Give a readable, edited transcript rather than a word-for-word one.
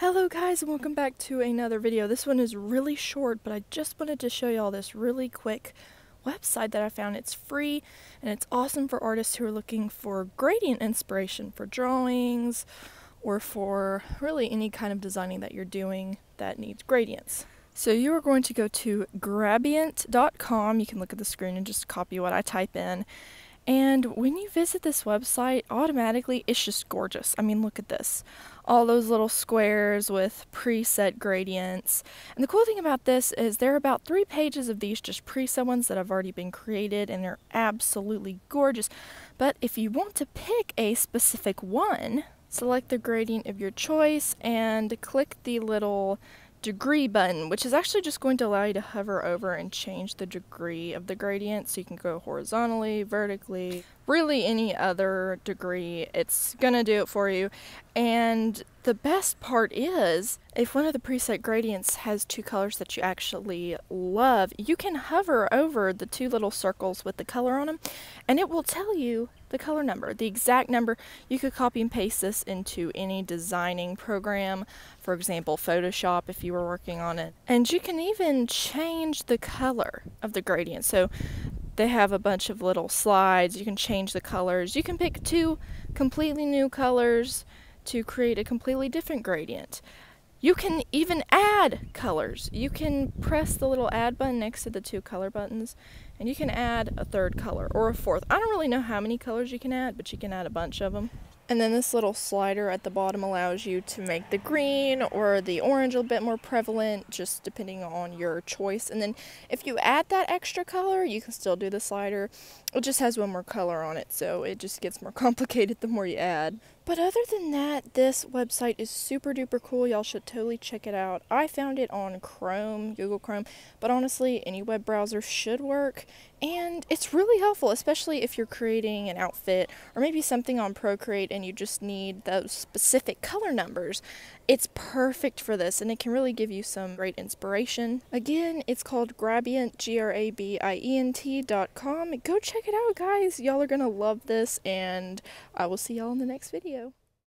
Hello guys, and welcome back to another video. This one is really short, but I just wanted to show y'all this really quick website that I found. It's free, and it's awesome for artists who are looking for gradient inspiration for drawings or for really any kind of designing that you're doing that needs gradients. So you are going to go to grabient.com. You can look at the screen and just copy what I type in. And when you visit this website, automatically, it's just gorgeous. I mean, look at this. All those little squares with preset gradients. And the cool thing about this is there are about 3 pages of these just preset ones that have already been created, and they're absolutely gorgeous. But if you want to pick a specific one, select the gradient of your choice and click the little degree button, which is actually just going to allow you to hover over and change the degree of the gradient, so you can go horizontally, vertically, really any other degree. It's gonna do it for you. And the best part is, if one of the preset gradients has 2 colors that you actually love, you can hover over the 2 little circles with the color on them, and it will tell you the color number, the exact number. You could copy and paste this into any designing program, for example Photoshop if you were working on it. And you can even change the color of the gradient. So they have a bunch of little slides. You can change the colors. You can pick 2 completely new colors to create a completely different gradient. You can even add colors. You can press the little add button next to the 2 color buttons, and you can add a 3rd color or a 4th. I don't really know how many colors you can add, but you can add a bunch of them. And then this little slider at the bottom allows you to make the green or the orange a bit more prevalent, just depending on your choice. And then if you add that extra color, you can still do the slider. It just has 1 more color on it, so it just gets more complicated the more you add. But other than that, this website is super duper cool. Y'all should totally check it out. I found it on Chrome, Google Chrome, but honestly, any web browser should work. And it's really helpful, especially if you're creating an outfit or maybe something on Procreate and you just need those specific color numbers. It's perfect for this, and it can really give you some great inspiration. Again, it's called Grabient, grabient.com. Go check it out, guys. Y'all are going to love this, and I will see y'all in the next video.